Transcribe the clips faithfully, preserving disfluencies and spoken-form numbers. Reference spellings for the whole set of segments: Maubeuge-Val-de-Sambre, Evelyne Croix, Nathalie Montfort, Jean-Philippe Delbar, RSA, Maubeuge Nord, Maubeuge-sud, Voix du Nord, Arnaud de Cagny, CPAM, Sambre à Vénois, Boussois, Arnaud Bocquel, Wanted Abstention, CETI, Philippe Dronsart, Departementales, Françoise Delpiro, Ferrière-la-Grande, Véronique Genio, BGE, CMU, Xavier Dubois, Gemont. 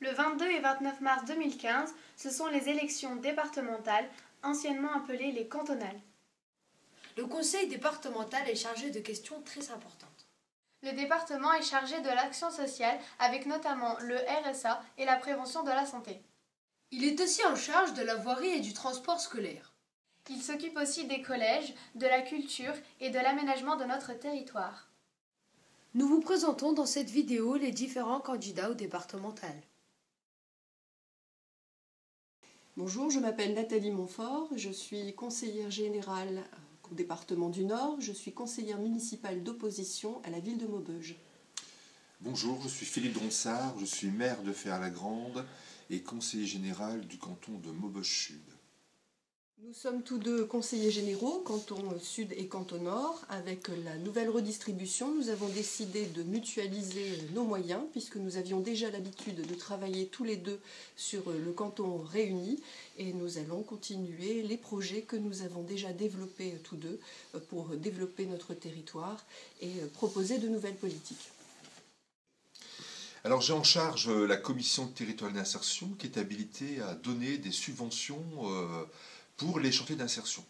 Le vingt-deux et vingt-neuf mars deux mille quinze, ce sont les élections départementales, anciennement appelées les cantonales. Le conseil départemental est chargé de questions très importantes. Le département est chargé de l'action sociale, avec notamment le R S A et la prévention de la santé. Il est aussi en charge de la voirie et du transport scolaire. Il s'occupe aussi des collèges, de la culture et de l'aménagement de notre territoire. Nous vous présentons dans cette vidéo les différents candidats au départemental. Bonjour, je m'appelle Nathalie Montfort, je suis conseillère générale au département du Nord, je suis conseillère municipale d'opposition à la ville de Maubeuge. Bonjour, je suis Philippe Dronsart, je suis maire de Ferrière-la-Grande et conseiller général du canton de Maubeuge-Sud. Nous sommes tous deux conseillers généraux, canton Sud et canton Nord. Avec la nouvelle redistribution, nous avons décidé de mutualiser nos moyens, puisque nous avions déjà l'habitude de travailler tous les deux sur le canton réuni. Et nous allons continuer les projets que nous avons déjà développés tous deux pour développer notre territoire et proposer de nouvelles politiques. Alors j'ai en charge la commission territoriale d'insertion qui est habilitée à donner des subventions euh, pour les chantiers d'insertion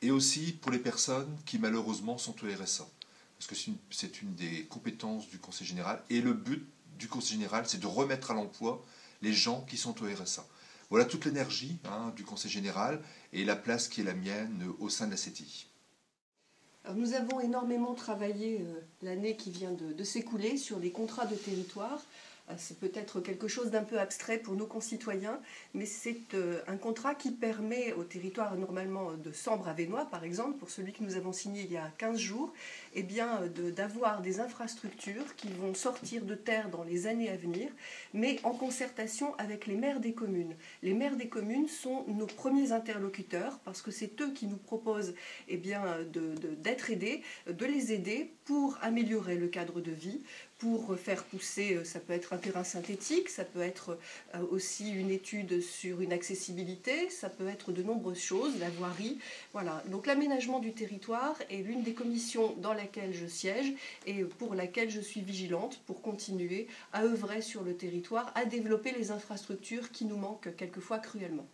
et aussi pour les personnes qui malheureusement sont au R S A, parce que c'est une, une des compétences du Conseil général, et le but du Conseil général c'est de remettre à l'emploi les gens qui sont au R S A. Voilà toute l'énergie hein, du Conseil général et la place qui est la mienne au sein de la C E T I. Alors nous avons énormément travaillé euh, l'année qui vient de, de s'écouler sur les contrats de territoire. C'est peut-être quelque chose d'un peu abstrait pour nos concitoyens, mais c'est un contrat qui permet au territoire normalement de Sambre à Vénois, par exemple, pour celui que nous avons signé il y a quinze jours, eh bien, d'avoir de, des infrastructures qui vont sortir de terre dans les années à venir, mais en concertation avec les maires des communes. Les maires des communes sont nos premiers interlocuteurs, parce que c'est eux qui nous proposent eh bien, de, de, d'être aidés, de les aider pour améliorer le cadre de vie, pour faire pousser, ça peut être un terrain synthétique, ça peut être aussi une étude sur une accessibilité, ça peut être de nombreuses choses, la voirie, voilà. Donc l'aménagement du territoire est l'une des commissions dans laquelle je siège et pour laquelle je suis vigilante pour continuer à œuvrer sur le territoire, à développer les infrastructures qui nous manquent quelquefois cruellement.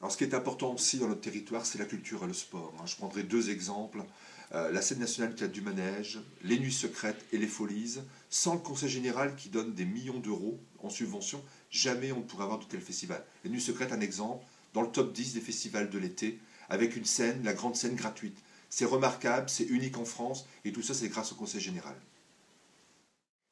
Alors ce qui est important aussi dans notre territoire, c'est la culture et le sport. Je prendrai deux exemples. Euh, la scène nationale qui a du manège, les nuits secrètes et les folies, sans le conseil général qui donne des millions d'euros en subvention, jamais on ne pourrait avoir de tel festival. Les nuits secrètes, un exemple, dans le top dix des festivals de l'été, avec une scène, la grande scène gratuite. C'est remarquable, c'est unique en France, et tout ça c'est grâce au conseil général.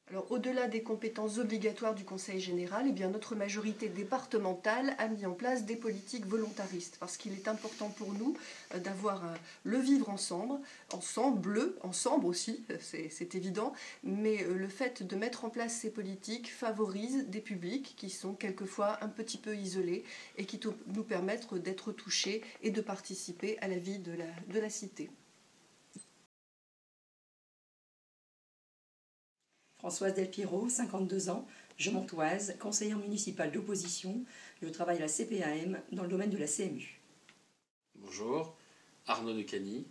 Alors, au-delà des compétences obligatoires du Conseil général, eh bien, notre majorité départementale a mis en place des politiques volontaristes, parce qu'il est important pour nous d'avoir le vivre ensemble, ensemble, bleu, ensemble aussi, c'est évident, mais le fait de mettre en place ces politiques favorise des publics qui sont quelquefois un petit peu isolés et qui nous permettent d'être touchés et de participer à la vie de la, de la cité. Françoise Delpiro, cinquante-deux ans, Gemontoise, conseillère municipale d'opposition. Je travaille à la C P A M dans le domaine de la C M U. Bonjour, Arnaud de Cagny,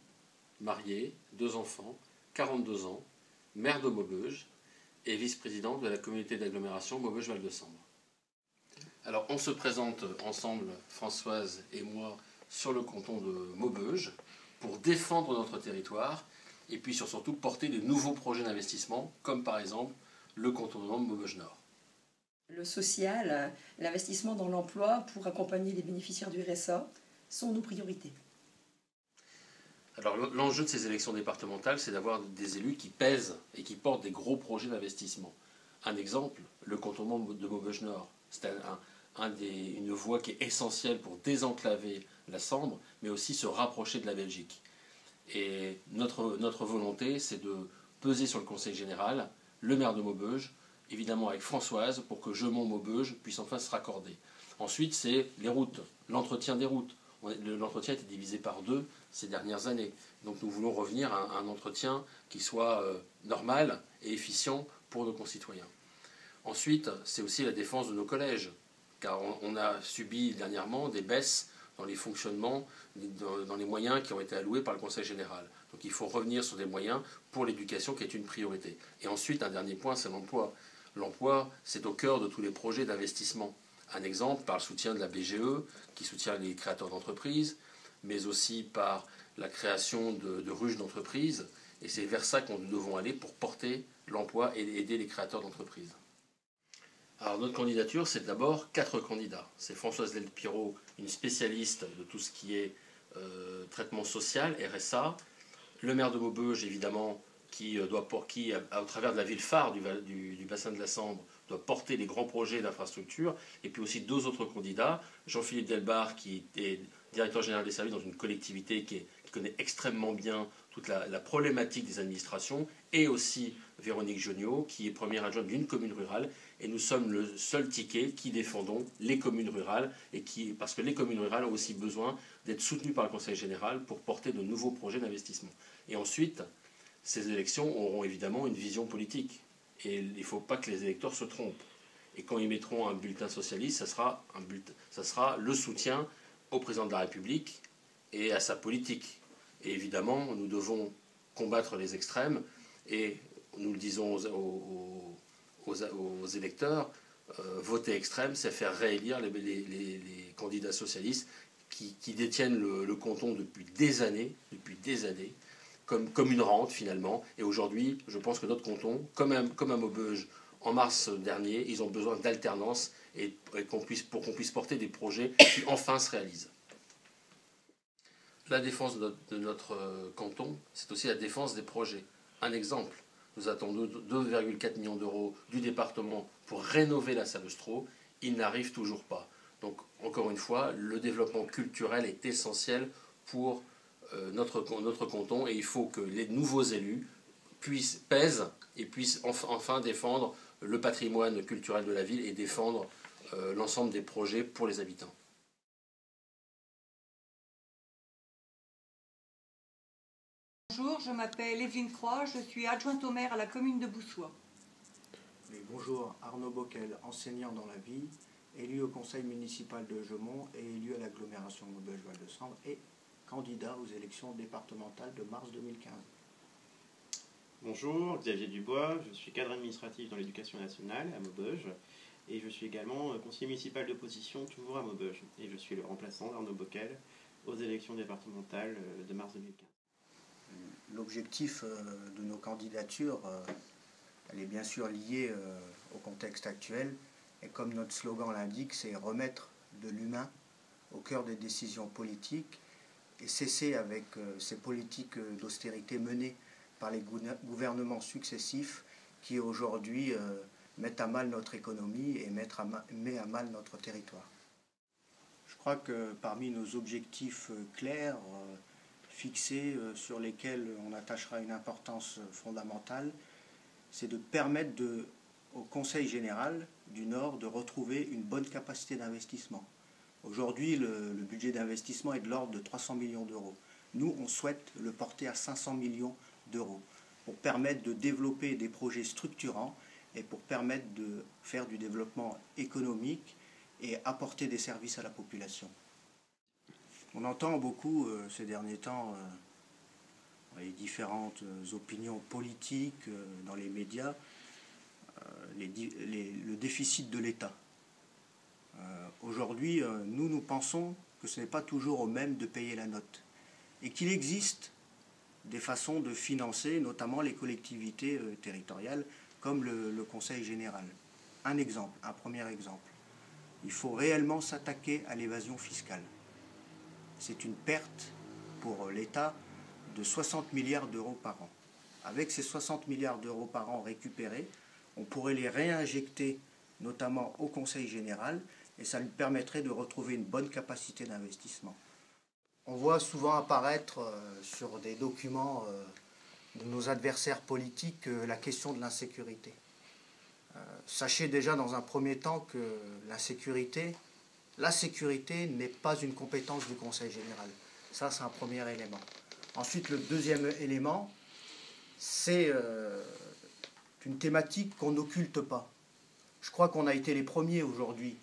marié, deux enfants, quarante-deux ans, maire de Maubeuge et vice-présidente de la communauté d'agglomération Maubeuge-Val-de-Sambre. Alors on se présente ensemble, Françoise et moi, sur le canton de Maubeuge pour défendre notre territoire et puis sur surtout porter de nouveaux projets d'investissement, comme par exemple le contournement de Maubeuge-Nord. Le social, l'investissement dans l'emploi pour accompagner les bénéficiaires du R S A sont nos priorités. Alors l'enjeu de ces élections départementales, c'est d'avoir des élus qui pèsent et qui portent des gros projets d'investissement. Un exemple, le contournement de Maubeuge-Nord. C'est un, un des, une voie qui est essentielle pour désenclaver la Sambre, mais aussi se rapprocher de la Belgique. Et notre, notre volonté, c'est de peser sur le Conseil général, le maire de Maubeuge, évidemment avec Françoise, pour que Gemont-Maubeuge puisse enfin se raccorder. Ensuite, c'est les routes, l'entretien des routes. L'entretien a été divisé par deux ces dernières années. Donc nous voulons revenir à un entretien qui soit euh, normal et efficient pour nos concitoyens. Ensuite, c'est aussi la défense de nos collèges, car on, on a subi dernièrement des baisses dans les fonctionnements, dans les moyens qui ont été alloués par le Conseil général. Donc il faut revenir sur des moyens pour l'éducation qui est une priorité. Et ensuite, un dernier point, c'est l'emploi. l'emploi, c'est au cœur de tous les projets d'investissement. Un exemple, par le soutien de la B G E, qui soutient les créateurs d'entreprises, mais aussi par la création de, de ruches d'entreprises. Et c'est vers ça qu'on nous devons aller pour porter l'emploi et aider les créateurs d'entreprises. Alors notre candidature, c'est d'abord quatre candidats. C'est Françoise Delpiro, une spécialiste de tout ce qui est euh, traitement social, R S A. Le maire de Maubeuge, évidemment, qui, euh, doit pour, qui à, à, au travers de la ville phare du, du, du bassin de la Sambre, doit porter les grands projets d'infrastructure. Et puis aussi deux autres candidats. Jean-Philippe Delbar, qui est directeur général des services dans une collectivité qui, est, qui connaît extrêmement bien toute la, la problématique des administrations. Et aussi Véronique Genio, qui est première adjointe d'une commune rurale. Et nous sommes le seul ticket qui défendons les communes rurales, et qui, parce que les communes rurales ont aussi besoin d'être soutenues par le Conseil général pour porter de nouveaux projets d'investissement. Et ensuite, ces élections auront évidemment une vision politique. Et il ne faut pas que les électeurs se trompent. Et quand ils mettront un bulletin socialiste, ça sera, un bulletin, ça sera le soutien au président de la République et à sa politique. Et évidemment, nous devons combattre les extrêmes, et nous le disons aux... aux aux électeurs, euh, voter extrême, c'est faire réélire les, les, les, les candidats socialistes qui, qui détiennent le, le canton depuis des années, depuis des années, comme, comme une rente finalement. Et aujourd'hui, je pense que notre canton, comme à, comme à Maubeuge, en mars dernier, ils ont besoin d'alternance et, et qu'on puisse, pour qu'on puisse porter des projets qui enfin se réalisent. La défense de notre, de notre canton, c'est aussi la défense des projets. Un exemple. Nous attendons deux virgule quatre millions d'euros du département pour rénover la salle Ostro. Il n'arrive toujours pas. Donc, encore une fois, le développement culturel est essentiel pour euh, notre, notre canton, et il faut que les nouveaux élus puissent pèsent et puissent enfin, enfin défendre le patrimoine culturel de la ville et défendre euh, l'ensemble des projets pour les habitants. Bonjour, je m'appelle Evelyne Croix, je suis adjointe au maire à la commune de Boussois. Et bonjour, Arnaud Bocquel, enseignant dans la vie, élu au conseil municipal de Gemont et élu à l'agglomération Maubeuge-Val-de-Sambre et candidat aux élections départementales de mars deux mille quinze. Bonjour, Xavier Dubois, je suis cadre administratif dans l'éducation nationale à Maubeuge et je suis également conseiller municipal d'opposition toujours à Maubeuge et je suis le remplaçant d'Arnaud Bocquel aux élections départementales de mars deux mille quinze. L'objectif de nos candidatures, elle est bien sûr liée au contexte actuel, et comme notre slogan l'indique, c'est remettre de l'humain au cœur des décisions politiques et cesser avec ces politiques d'austérité menées par les gouvernements successifs qui aujourd'hui mettent à mal notre économie et mettent à mal notre territoire. Je crois que parmi nos objectifs clairs, fixés sur lesquels on attachera une importance fondamentale, c'est de permettre de, au Conseil général du Nord de retrouver une bonne capacité d'investissement. Aujourd'hui, le, le budget d'investissement est de l'ordre de trois cents millions d'euros. Nous, on souhaite le porter à cinq cents millions d'euros pour permettre de développer des projets structurants et pour permettre de faire du développement économique et apporter des services à la population. On entend beaucoup euh, ces derniers temps euh, les différentes opinions politiques euh, dans les médias, euh, les, les, le déficit de l'État. Euh, Aujourd'hui, euh, nous, nous pensons que ce n'est pas toujours au même de payer la note et qu'il existe des façons de financer, notamment les collectivités euh, territoriales, comme le, le Conseil général. Un exemple, un premier exemple. Il faut réellement s'attaquer à l'évasion fiscale. C'est une perte pour l'État de soixante milliards d'euros par an. Avec ces soixante milliards d'euros par an récupérés, on pourrait les réinjecter notamment au Conseil général et ça lui permettrait de retrouver une bonne capacité d'investissement. On voit souvent apparaître sur des documents de nos adversaires politiques la question de l'insécurité. Sachez déjà dans un premier temps que l'insécurité... La sécurité n'est pas une compétence du Conseil général. Ça, c'est un premier élément. Ensuite, le deuxième élément, c'est euh, une thématique qu'on n'occulte pas. Je crois qu'on a été les premiers aujourd'hui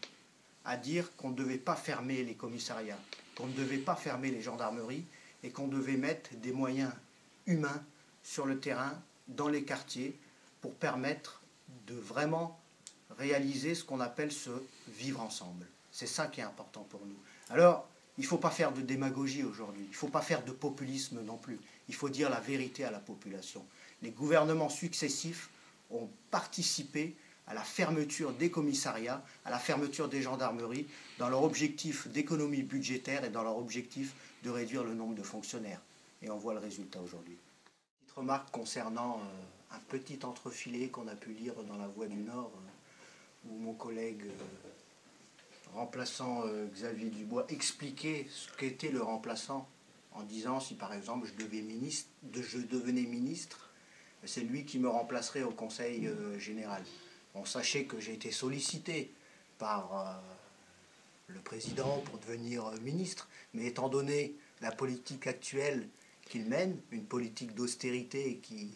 à dire qu'on ne devait pas fermer les commissariats, qu'on ne devait pas fermer les gendarmeries et qu'on devait mettre des moyens humains sur le terrain, dans les quartiers, pour permettre de vraiment réaliser ce qu'on appelle ce vivre ensemble. C'est ça qui est important pour nous. Alors, il ne faut pas faire de démagogie aujourd'hui, il ne faut pas faire de populisme non plus. Il faut dire la vérité à la population. Les gouvernements successifs ont participé à la fermeture des commissariats, à la fermeture des gendarmeries, dans leur objectif d'économie budgétaire et dans leur objectif de réduire le nombre de fonctionnaires. Et on voit le résultat aujourd'hui. Petite remarque concernant euh, un petit entrefilet qu'on a pu lire dans la Voix du Nord, euh, où mon collègue euh, remplaçant euh, Xavier Dubois expliquait ce qu'était le remplaçant, en disant si par exemple je, devais ministre, de, je devenais ministre, c'est lui qui me remplacerait au Conseil euh, général. Bon, sachez que j'ai été sollicité par euh, le président pour devenir euh, ministre, mais étant donné la politique actuelle qu'il mène, une politique d'austérité qui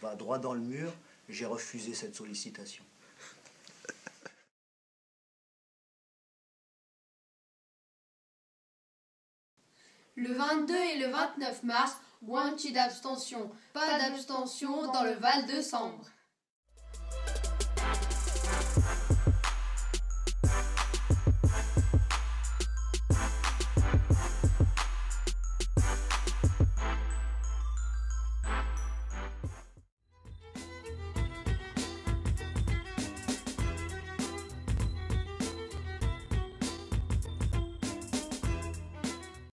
va droit dans le mur, j'ai refusé cette sollicitation. Le vingt-deux et le vingt-neuf mars, Wanted Abstention. Pas d'abstention dans le Val-de-Sambre.